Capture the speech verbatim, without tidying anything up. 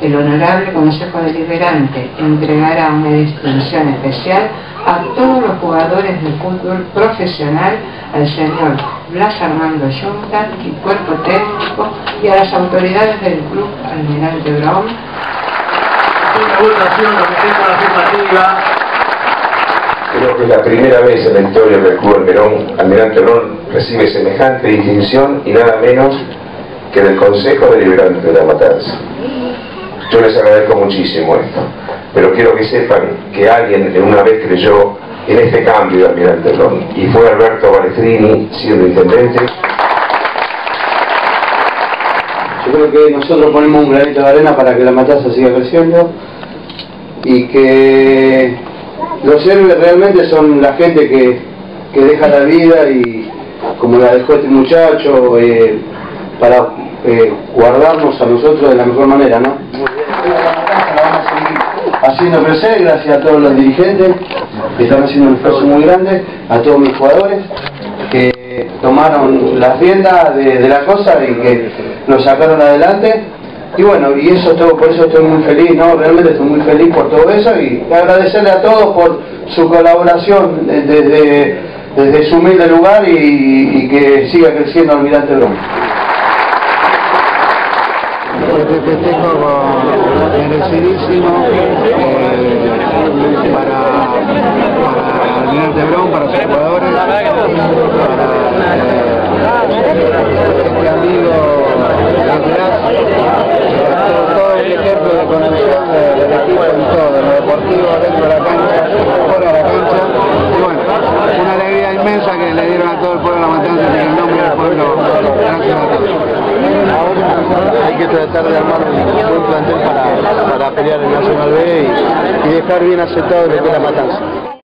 El Honorable Consejo Deliberante entregará una distinción especial a todos los jugadores de fútbol profesional, al señor Blas Armando Giunta y cuerpo técnico, y a las autoridades del club Almirante Brown. Una votación respecto a la afirmativa. Creo que es la primera vez en la historia del club Almirón, Almirante Brown recibe semejante distinción y nada menos que del Consejo Deliberante de la Matanza. Yo les agradezco muchísimo esto, pero quiero que sepan que alguien de una vez creyó en este cambio de Almirante Brown, y fue Alberto Balestrini, siendo intendente. Yo creo que nosotros ponemos un granito de arena para que la Matanza siga creciendo, y que los héroes realmente son la gente que, que deja la vida, y como la dejó este muchacho, eh, para eh, guardarnos a nosotros de la mejor manera, ¿no? Haciendo crecer, gracias a todos los dirigentes que están haciendo un esfuerzo muy grande, a todos mis jugadores que tomaron las riendas de, de la cosa y que nos sacaron adelante, y bueno, y eso todo, por eso estoy muy feliz, ¿no? Realmente estoy muy feliz por todo eso, y agradecerle a todos por su colaboración desde, desde su humilde lugar, y, y que siga creciendo Almirante Brown. Merecidísimo eh, para Almirante Brown, para sus jugadores, para eh, este amigo Carterazzi, todo, todo el ejemplo de condición del equipo en todo, lo deportivo, dentro de la cancha, fuera de la cancha. Y bueno, una alegría inmensa que le dieron a todo el pueblo de la Matanza, en el nombre del pueblo. Gracias a todos. Hay que tratar de armar un buen plantel para, para pelear en Nacional B y, y dejar bien aceptado lo que es la Matanza.